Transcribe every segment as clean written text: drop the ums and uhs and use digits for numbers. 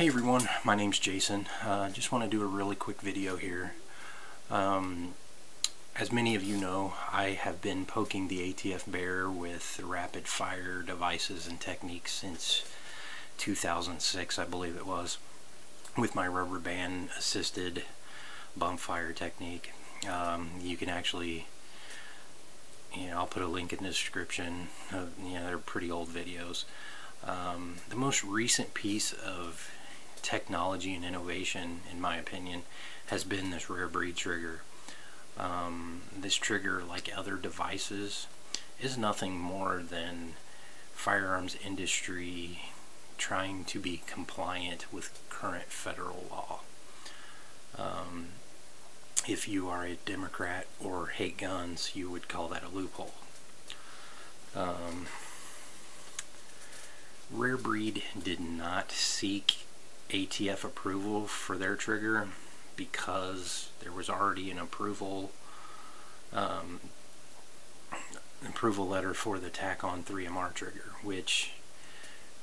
Hey everyone, my name's Jason. Just want to do a really quick video here. As many of you know, I have been poking the ATF bear with rapid fire devices and techniques since 2006, I believe it was, with my rubber band assisted bonfire technique. You can actually, I'll put a link in the description. They're pretty old videos. The most recent piece of technology and innovation, in my opinion, has been this Rare Breed Trigger. This trigger, like other devices, is nothing more than firearms industry trying to be compliant with current federal law. If you are a Democrat or hate guns, you would call that a loophole. Rare Breed did not seek ATF approval for their trigger because there was already an approval letter for the TACON 3MR trigger, which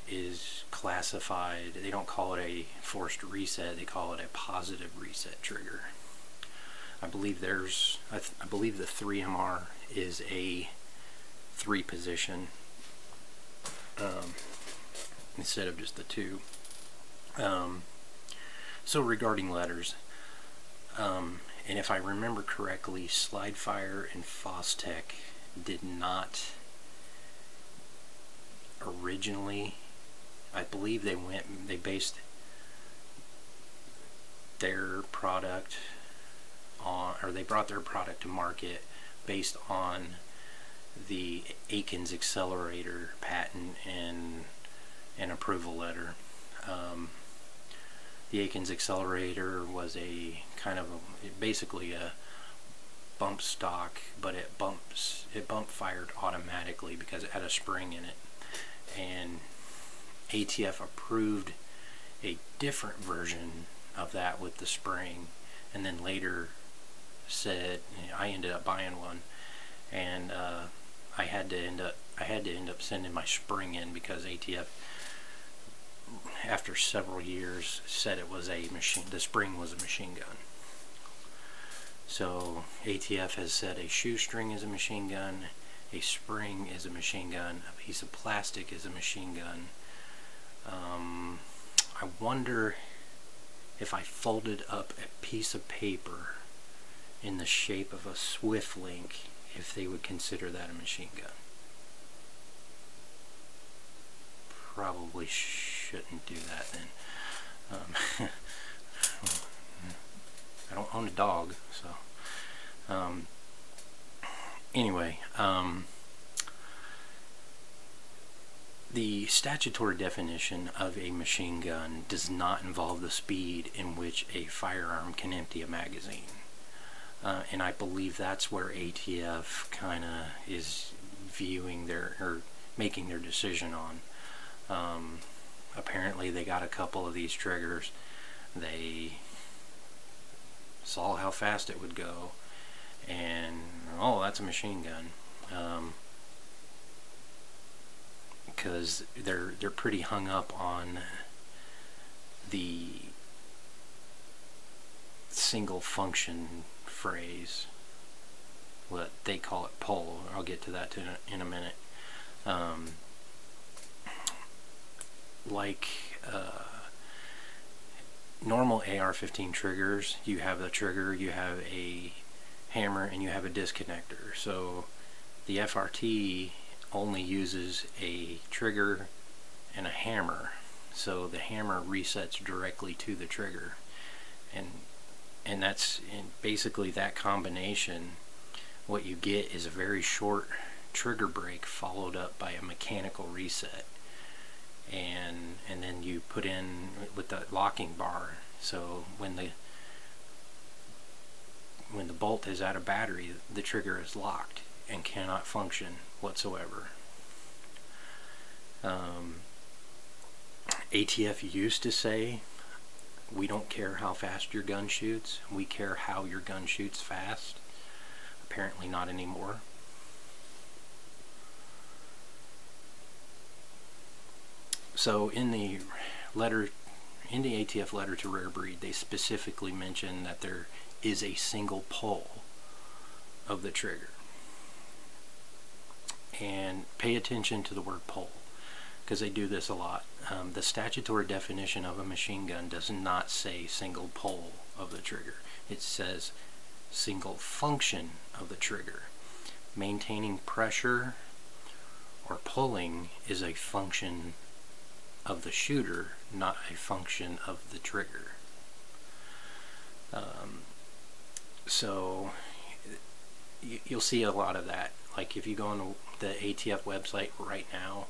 is classified. They don't call it a forced reset, they call it a positive reset trigger. I believe I believe the 3MR is a 3-position instead of just the 2. So regarding letters, and if I remember correctly, Slidefire and FosTech did not originally. I believe they based their product on, or they brought their product to market based on the Akins Accelerator patent and an approval letter. The Akins Accelerator was a kind of basically a bump stock, but it bump fired automatically because it had a spring in it. And ATF approved a different version of that with the spring, and then later said, I ended up buying one, and I had to end up sending my spring in because ATF, after several years, said it was a machine. The spring was a machine gun. So ATF has said a shoestring is a machine gun, a spring is a machine gun, a piece of plastic is a machine gun. I wonder if I folded up a piece of paper in the shape of a Swift link, if they would consider that a machine gun. Probably shouldn't do that then. I don't own a dog, so anyway, the statutory definition of a machine gun does not involve the speed in which a firearm can empty a magazine. And I believe that's where ATF kind of is viewing their, or making their decision on. Apparently they got a couple of these triggers, they saw how fast it would go, and oh, that's a machine gun, because they're pretty hung up on the single function phrase. What they call it, POL. I'll get to that in a minute. Like normal AR-15 triggers, you have the trigger, you have a hammer, and you have a disconnector. So the FRT only uses a trigger and a hammer. So the hammer resets directly to the trigger, and that's basically that combination. What you get is a very short trigger break followed up by a mechanical reset. And then you put in with the locking bar, so when the bolt is out of battery, the trigger is locked and cannot function whatsoever. ATF used to say, we don't care how fast your gun shoots, we care how your gun shoots fast. Apparently not anymore. So in the letter in the ATF letter to Rare Breed, they specifically mention that there is a single pull of the trigger. And pay attention to the word pull, because they do this a lot. The statutory definition of a machine gun does not say single pull of the trigger. It says single function of the trigger. Maintaining pressure or pulling is a function of the shooter, not a function of the trigger. So you'll see a lot of that. Like if you go on the ATF website right now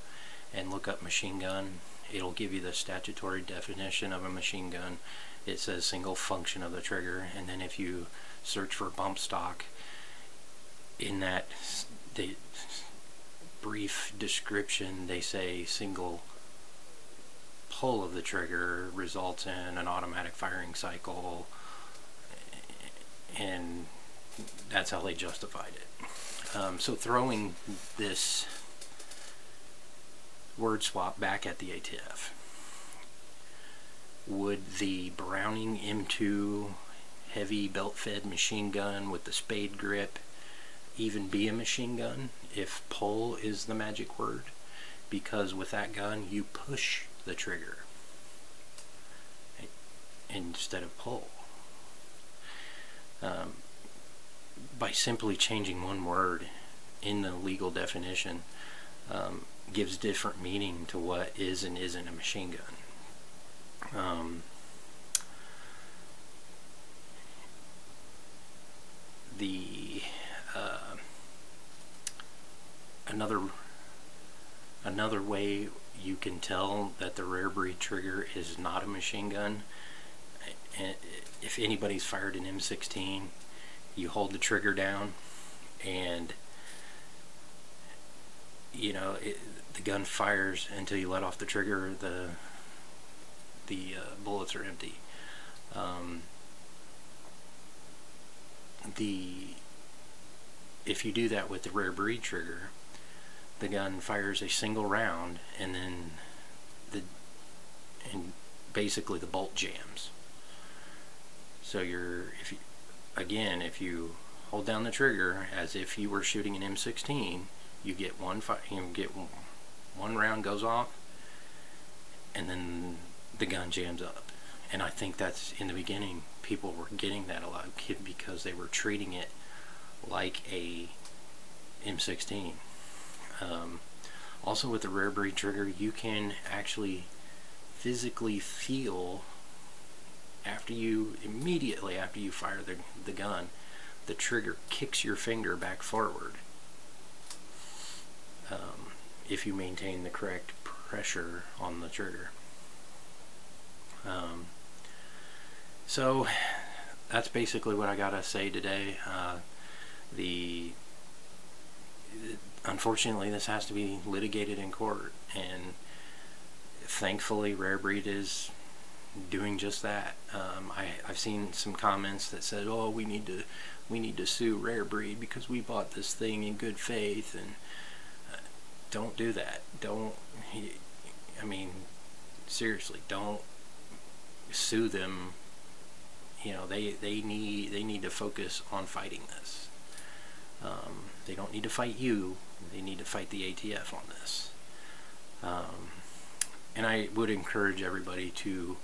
and look up machine gun, it'll give you the statutory definition of a machine gun. It says single function of the trigger, and then if you search for bump stock, in that the brief description they say single pull of the trigger results in an automatic firing cycle, and that's how they justified it. So throwing this word swap back at the ATF. Would the Browning M2 heavy belt-fed machine gun with the spade grip even be a machine gun if pull is the magic word? Because with that gun you push the trigger instead of pull. By simply changing one word in the legal definition gives different meaning to what is and isn't a machine gun. Another way you can tell that the Rare Breed trigger is not a machine gun, if anybody's fired an M16, you hold the trigger down and you know the gun fires until you let off the trigger, the bullets are empty. If you do that with the Rare Breed trigger, the gun fires a single round and then basically the bolt jams. So if you hold down the trigger as if you were shooting an M16, you get one round goes off and then the gun jams up. And I think that's, in the beginning, people were getting that a lot because they were treating it like a M16. Also with the Rare Breed trigger, you can actually physically feel immediately after you fire the gun, the trigger kicks your finger back forward. If you maintain the correct pressure on the trigger. So that's basically what I gotta say today. Unfortunately, this has to be litigated in court, and thankfully Rare Breed is doing just that. I've seen some comments that said, "Oh, we need to sue Rare Breed because we bought this thing in good faith," and don't do that. Don't. I mean, seriously, don't sue them. You know, they need to focus on fighting this. They don't need to fight you. They need to fight the ATF on this. And I would encourage everybody to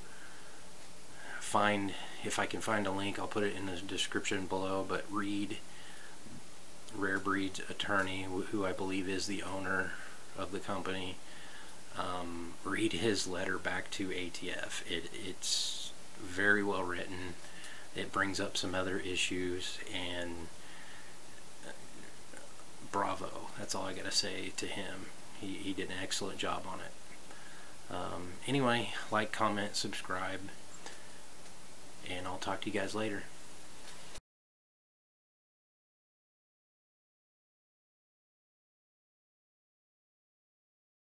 find, if I can find a link, I'll put it in the description below, but read Rare Breed's attorney, who I believe is the owner of the company. Read his letter back to ATF. It's very well written. It brings up some other issues, and bravo. That's all I gotta say to him. He did an excellent job on it. Anyway, like, comment, subscribe, and I'll talk to you guys later.